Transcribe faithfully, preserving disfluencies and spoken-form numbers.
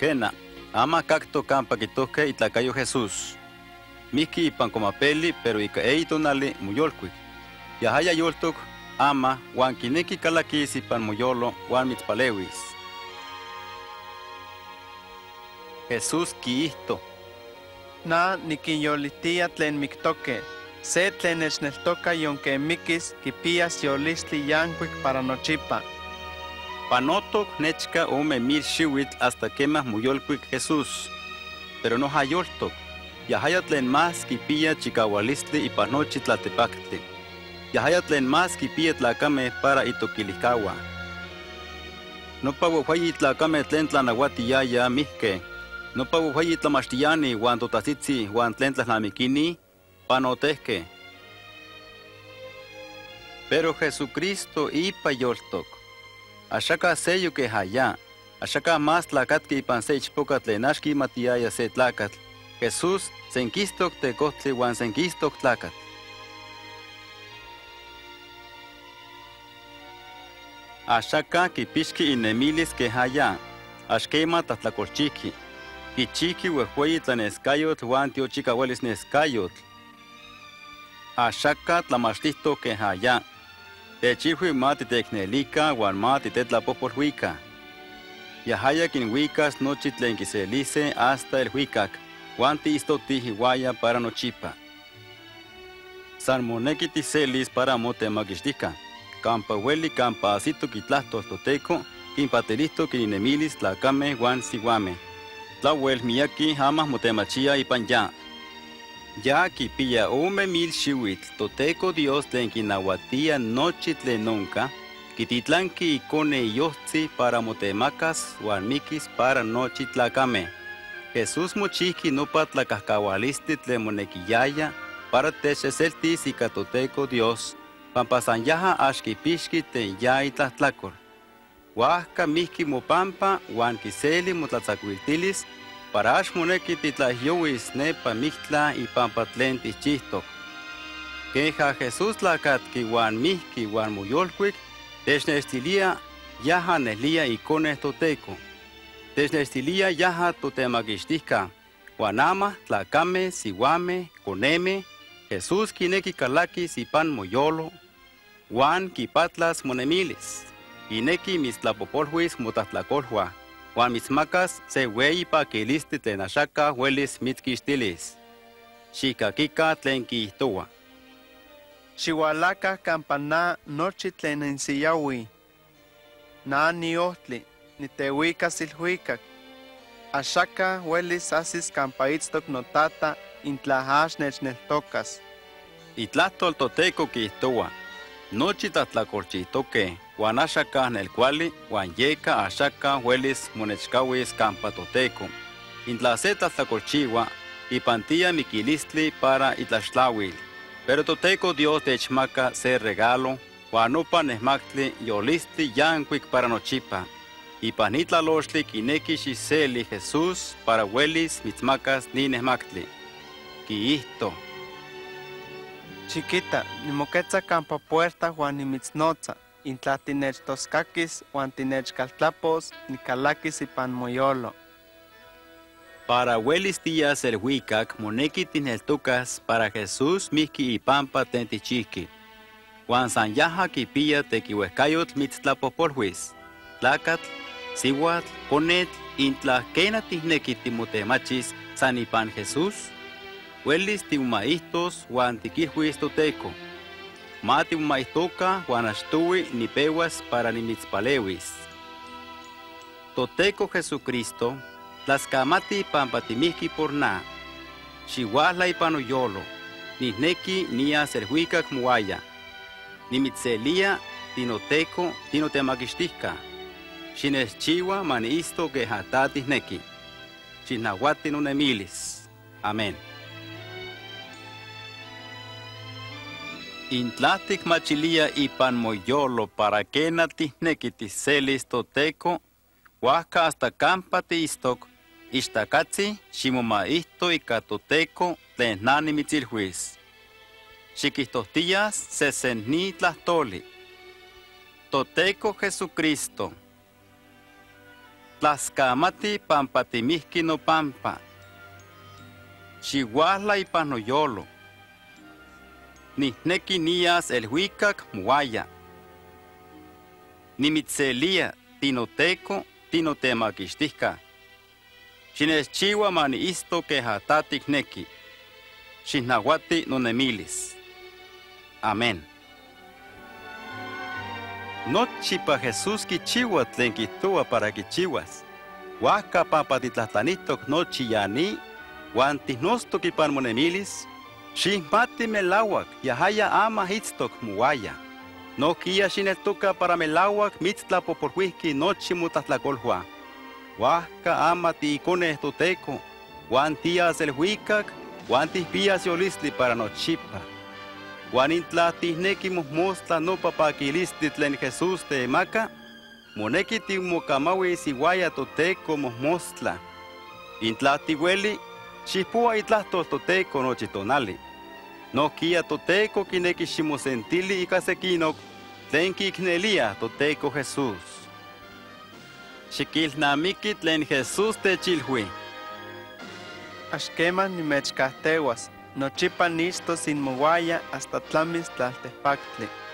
Kena, ama cacto campa quitoque y tlacayo Jesús. Miki y pancomapeli, pero ica eitonali muyolcuic. Yahaya yoltuk, ama, huanquineki calaquis y pan muyolo, huan mitzpalewis. Jesús quisto. Na niquinyolitia tlen mictoque. Se tlen esneltoca yonque miquis, quipias yolistli yanquic para nochipa. Panotok nechka ome mil shiwit hasta quemas muyolcuic Jesús. Pero no hayoltok. Yahayatlen más quipilla chicawalistli y panochi tlatepactli. Yahayatlen más quipilla tlacame para itoquilicagua. No pago huayi tlacame tlen tlanahuati yaya mihke. No pago huayi tlamastiani, huan totasitzi, huan tlen tlasnamikini, panotesque. Pero Jesucristo ipa yoltok. Ashaka seyo que haya. Ashaka más tlacatki y panseichpoca tlenashki matiaya se tlacatl. Jesús, senquistok te costli huan senquistok tlacat. Ashaka kipishki inemilis que haya, ashkema tatlacolchiki, kichiki huehuey tlanescayot huan tiochicahuelis nescayot. Ashaka tlamachtisto que haya, techihui mati tecnelica huan mati tetlapopolhuica. Yahaya quinhuicas nochi tlenquiselice hasta el huicac. Guanti istotiji guaya para nochipa. Salmoneki tiselis para mote magistica. Campa hueli campa asito quitlasto toteco, quimpatelisto quirinemilis tlacame guan siguame. Tlahuel miyaki jamas motemachia y panya. Ya quipilla ome mil shiwit, toteco dios tlenquinahuatia nochi tlenonca, quititlanqui icone yostzi para motemacas, guanmiquis para nochi tlacame. Jesús mochiqui no patla cascahualisti tlemonequillaya para techeseltis y catoteco Dios, pampasanyaja ashkipishki tenyai tlatlacor. Huasca mihki mopampa, huanquiseli motlatzacuiltilis, para ashmonequi titlahyohuis nepa mixtla y pampatlentis chistoc. Queja Jesús tlacatqui huan mihki huan muyolcuic, technextilia yaja neslia icones toteco. Desnestilia yaja totemagistica, guanama, tlacame, siwame, coneme, Jesús quineki calakis y pan moyolo, guan quipatlas monemiles, quineki mislapopolhuis motatlacolhua, guan mismacas se huey pa quiliste tlenachaca huelis mitquistilis, xicaquica tlenquistoa. Xihualaca campana nochi tlenenciyawi, na niotli. Ni te huicas il huicac. Axaca huelis asis campaitztoc notata intlajax nechneltocas. Itlastol toteco quistoa. Nochi tatlacolchistoque. Huan axaca nelcuali, huan yeca axaca huelis monechcauis campa toteco. Intlacé tatlacolchiwa, ipantía miquilistli para itlaxtlawil. Pero toteco Dios techmaca se regalo, huan upa nesmactli yolistli yanquic para nochipa. Y panitla losli quineki xiseli Jesús para huelis mitzmacas ni nesmactli. Quisto. Chiquita, ni moquetza campa puerta huan ni mitznotza, intlatinech toscaquis huan tinech caltlapos, ni calakis y pan moyolo. Para huelis días el huicac, moneki tineltucas para Jesús miki y pampa tentichiqui. Huan sanyaja quipilla tequihuescayot mitztlapopolhuis. Tlacat, siwat, conet, intla, kenatisneki timotemachis, sanipan Jesús, huelis tiumaistos, guantiquijuistoteco, matiumaistoca, guanastui, nipeguas para nimitzpalewis. Toteco Jesucristo, tlascamati pampatimiski porna, xihuasla y panoyolo, nisneki nia serhuicac muaya, nimitzelia, tinoteco, tinotemaquistisca. Xinexchiwa maniisto quejatatisneki. Xinahuati nonemilis. Amén. Intlastic machilia ipan moyolo para kenatisneki tiselis toteco, huasca hasta campati istoc, ixtacatzi, ximomaisto ica toteco, tlenani mitzilhuis. Xiquistostillas sesentni tlastoli. Toteco Jesucristo. Tlascamati pampatimihki no pampa, Chihuahla y panoyolo, Nihneki nias el huicac muaya, Nimitzelia tinoteco tinotemakixtihka, Xinexchiua mani isto quejatati hneki, Xinahuati nonemilis. Amén. Nochi pa Jesús kichiwa tlen kitua para kichiwas. Huaca pampa titlahtanitok nochi yani, huan tihnostok ipan monemilis, xihmati melauac yahaya ama hitztok muaya. No kia xinetuka para melauac mitztlapoporhuihki nochi mutatlacolhua. Huaca ama tiikoneh toteko, huan tias el huicac, huan tihpias yolistli para nochipa. Juan intla tihneki mosmostla no papakilisti tlen Jesús te emaka, moneki timokamawi siwaya toteko mosmostla. Intla tiweli, xipua itlahto toteko nochitonali. No kia toteko kineki ximosentili ikasekinok, tlen kiknelia toteko Jesús. Xikilnamiki tlen Jesús te chilhui. Axkeman nimechkahtewas. Nochipa nisto sin moguaya hasta tlamis tlaltepactli.